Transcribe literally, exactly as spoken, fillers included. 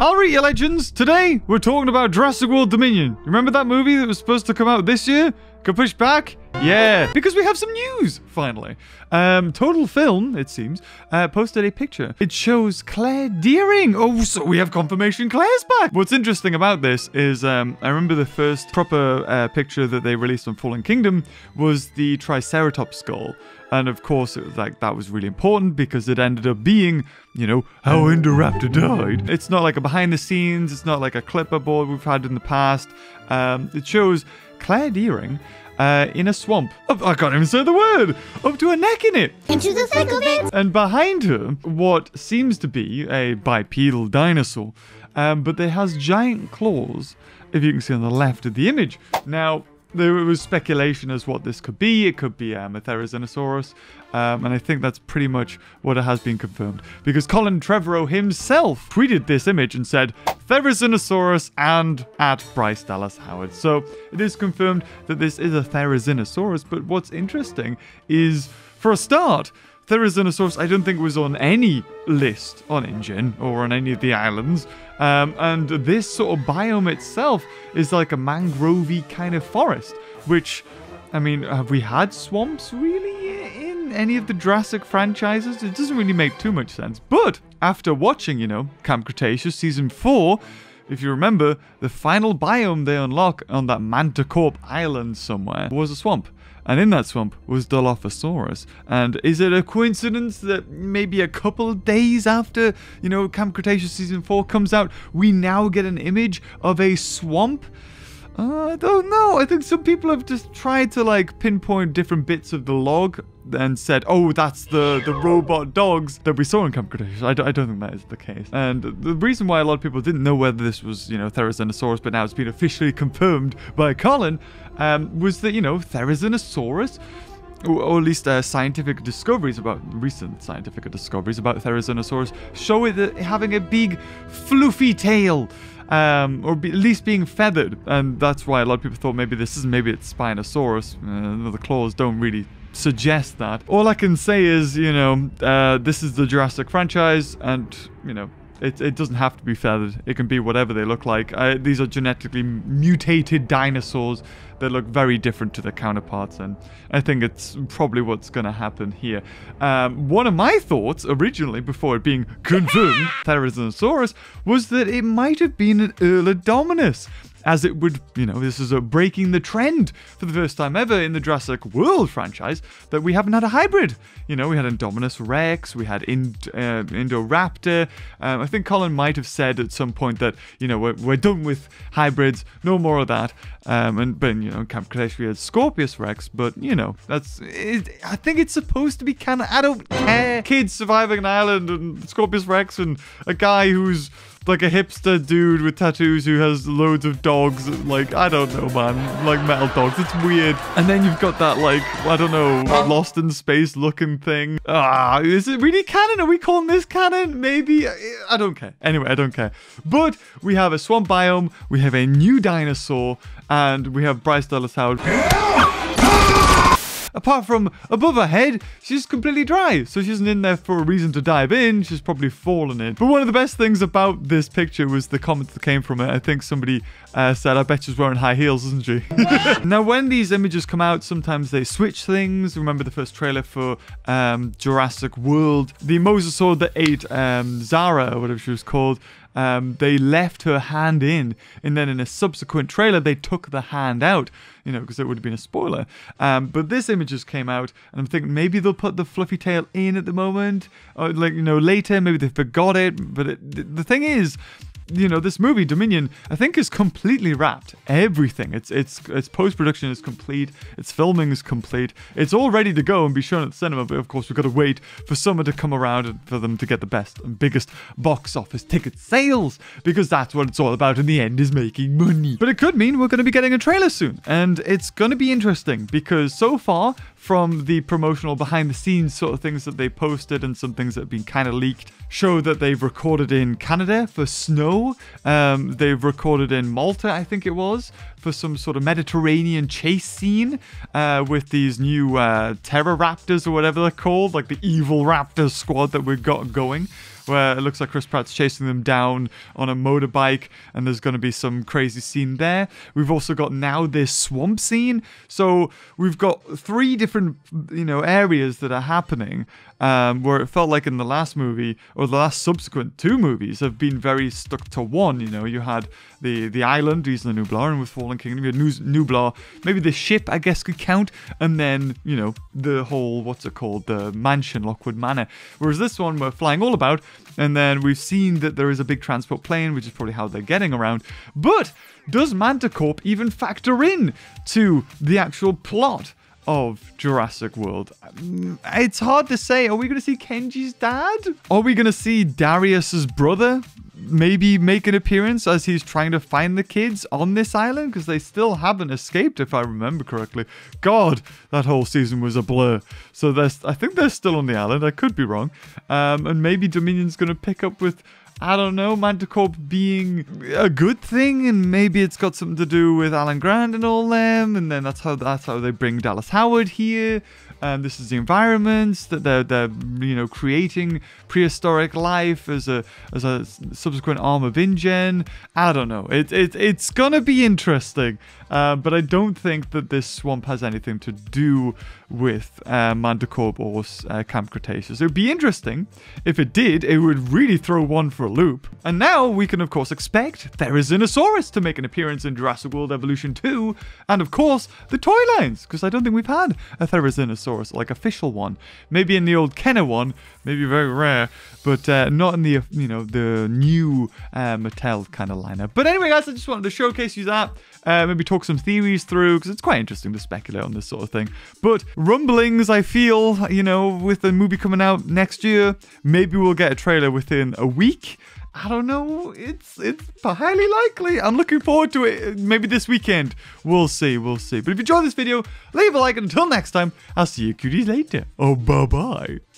Alright, you legends, today we're talking about Jurassic World Dominion. Remember that movie that was supposed to come out this year? Got pushed back? Yeah, because we have some news, finally. Um, Total Film, it seems, uh, posted a picture. It shows Claire Deering. Oh, so we have confirmation Claire's back. What's interesting about this is um, I remember the first proper uh, picture that they released on Fallen Kingdom was the Triceratops skull. And of course, it was like that was really important because it ended up being, you know, how Indoraptor died. It's not like a behind the scenes. It's not like a clipboard we've had in the past. Um, it shows Claire Deering Uh, in a swamp. Oh, I can't even say the word! Up to her neck in it! Into the thick of it! And behind her, what seems to be a bipedal dinosaur, um, but it has giant claws, if you can see on the left of the image. Now, there was speculation as what this could be. It could be um, a Therizinosaurus, um, and I think that's pretty much what it has been confirmed, because Colin Trevorrow himself tweeted this image and said, Therizinosaurus and at Bryce Dallas Howard. So it is confirmed that this is a Therizinosaurus, but what's interesting is, for a start, Therizinosaurus I don't think was on any list on InGen or on any of the islands. Um, and this sort of biome itself is like a mangrovey kind of forest, which, I mean, have we had swamps really in any of the Jurassic franchises? It doesn't really make too much sense, but after watching, you know, Camp Cretaceous Season four, if you remember, the final biome they unlock on that Manticorp island somewhere was a swamp. And in that swamp was Dilophosaurus. And is it a coincidence that maybe a couple of days after, you know, Camp Cretaceous Season four comes out, we now get an image of a swamp? Uh, I don't know. I think some people have just tried to, like, pinpoint different bits of the log and said, oh, that's the, the robot dogs that we saw in Camp Cretaceous. I, I don't think that is the case. And the reason why a lot of people didn't know whether this was, you know, Therizinosaurus, but now it's been officially confirmed by Colin, um, was that, you know, Therizinosaurus, or, or at least uh, scientific discoveries about, recent scientific discoveries about Therizinosaurus, show it that having a big, fluffy tail. Um, or be, at least being feathered, and that's why a lot of people thought maybe this is maybe it's Spinosaurus. Uh, the claws don't really suggest that. All I can say is, you know, uh, this is the Jurassic franchise, and you know, it, it doesn't have to be feathered. It can be whatever they look like. Uh, these are genetically mutated dinosaurs that look very different to their counterparts, and I think it's probably what's going to happen here. Um, one of my thoughts, originally, before it being confirmed, Therizinosaurus, was that it might have been an Indominus, as it would, you know, this is a breaking the trend for the first time ever in the Jurassic World franchise that we haven't had a hybrid. You know, we had Indominus Rex, we had Ind uh, Indoraptor. Um, I think Colin might have said at some point that, you know, we're, we're done with hybrids, no more of that. Um, and but you know, in Camp Cretaceous we had Scorpius Rex, but you know, that's it, I think it's supposed to be kind of, I don't care. Kids surviving an island and Scorpius Rex and a guy who's like a hipster dude with tattoos who has loads of dogs, like, I don't know, man, like metal dogs. It's weird. And then you've got that, like, I don't know, Lost in Space looking thing. Ah, is it really canon? Are we calling this canon? Maybe. I don't care. Anyway, I don't care. But we have a swamp biome, we have a new dinosaur, and we have Bryce Dallas Howard. Apart from above her head, she's completely dry, so she isn't in there for a reason to dive in. She's probably fallen in. But one of the best things about this picture was the comments that came from it. I think somebody uh, said, I bet she's wearing high heels, isn't she? Now, when these images come out, sometimes they switch things. Remember the first trailer for um, Jurassic World? The Mosasaur that ate um, Zara, or whatever she was called, Um, they left her hand in, and then in a subsequent trailer, they took the hand out, you know, because it would have been a spoiler. Um, but this image just came out, and I'm thinking maybe they'll put the fluffy tail in at the moment, or like, you know, later, maybe they forgot it. But it, th the thing is, you know, this movie, Dominion, I think is completely wrapped. Everything. It's, it's, it's post-production is complete. Its filming is complete. It's all ready to go and be shown at the cinema. But of course, we've got to wait for summer to come around and for them to get the best and biggest box office ticket sales, because that's what it's all about in the end, is making money. But it could mean we're going to be getting a trailer soon. And it's going to be interesting, because so far, from the promotional behind-the-scenes sort of things that they posted and some things that have been kind of leaked, show that they've recorded in Canada for snow. Um, they've recorded in Malta, I think it was, for some sort of Mediterranean chase scene uh, with these new uh, Terror Raptors or whatever they're called, like the evil raptor squad that we've got going. where it looks like Chris Pratt's chasing them down on a motorbike, and there's going to be some crazy scene there. We've also got now this swamp scene. So we've got three different, you know, areas that are happening, um, where it felt like in the last movie, or the last subsequent two movies, have been very stuck to one. You know, you had the, the island, Isla Nublar, and with Fallen Kingdom, you had Nublar, maybe the ship, I guess, could count, and then, you know, the whole, what's it called, the mansion, Lockwood Manor. Whereas this one, we're flying all about, and then we've seen that there is a big transport plane, which is probably how they're getting around. But does Manticorp even factor in to the actual plot of Jurassic World? It's hard to say. Are we going to see Kenji's dad? Are we going to see Darius's brother maybe make an appearance as he's trying to find the kids on this island? Because they still haven't escaped, if I remember correctly. God, that whole season was a blur. So I think they're still on the island. I could be wrong. Um, and maybe Dominion's going to pick up with, I don't know, Manticorp being a good thing, and maybe it's got something to do with Alan Grant and all them, and then that's how that's how they bring Dallas Howard here. And this is the environments that they're they're you know, creating prehistoric life as a as a subsequent arm of InGen. I don't know. It it it's gonna be interesting, uh, but I don't think that this swamp has anything to do with uh, Manticorp or uh, Camp Cretaceous. It would be interesting if it did. It would really throw one for a loop. And now we can of course expect Therizinosaurus to make an appearance in Jurassic World Evolution two, and of course the toy lines, because I don't think we've had a Therizinosaurus, like official one. Maybe in the old Kenner one, maybe very rare, but uh, not in the, you know, the new uh, Mattel kind of lineup. But anyway guys, I just wanted to showcase you that, uh, maybe talk some theories through, because it's quite interesting to speculate on this sort of thing. But rumblings, I feel, you know, with the movie coming out next year, maybe we'll get a trailer within a week. I don't know. It's it's highly likely. I'm looking forward to it. Maybe this weekend. We'll see. We'll see. But if you enjoyed this video, leave a like. And until next time, I'll see you cuties later. Oh, bye-bye.